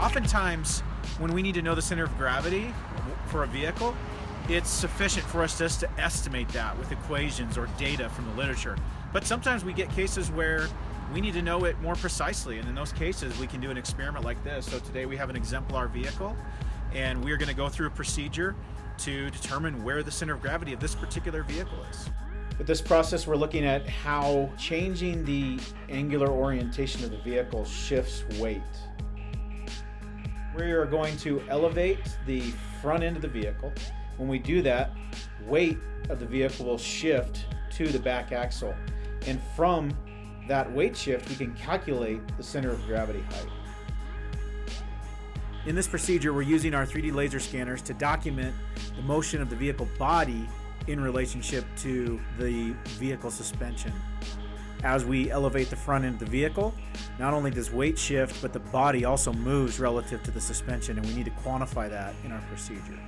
Oftentimes, when we need to know the center of gravity for a vehicle, it's sufficient for us just to estimate that with equations or data from the literature. But sometimes we get cases where we need to know it more precisely, and in those cases we can do an experiment like this. So today we have an exemplar vehicle, and we're going to go through a procedure to determine where the center of gravity of this particular vehicle is. With this process, we're looking at how changing the angular orientation of the vehicle shifts weight. We are going to elevate the front end of the vehicle. When we do that, weight of the vehicle will shift to the back axle. And from that weight shift, we can calculate the center of gravity height. In this procedure, we're using our 3D laser scanners to document the motion of the vehicle body in relationship to the vehicle suspension. As we elevate the front end of the vehicle, not only does weight shift, but the body also moves relative to the suspension, and we need to quantify that in our procedure.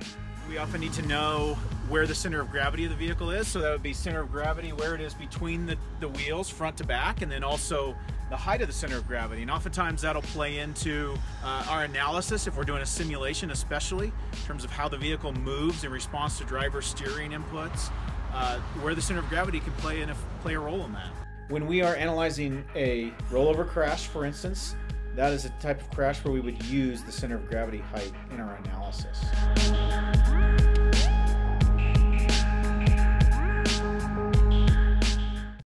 We often need to know where the center of gravity of the vehicle is, so that would be center of gravity, where it is between the wheels, front to back, and then also the height of the center of gravity. And oftentimes that'll play into our analysis if we're doing a simulation, especially in terms of how the vehicle moves in response to driver steering inputs, where the center of gravity can play a role in that. When we are analyzing a rollover crash, for instance, that is a type of crash where we would use the center of gravity height in our analysis.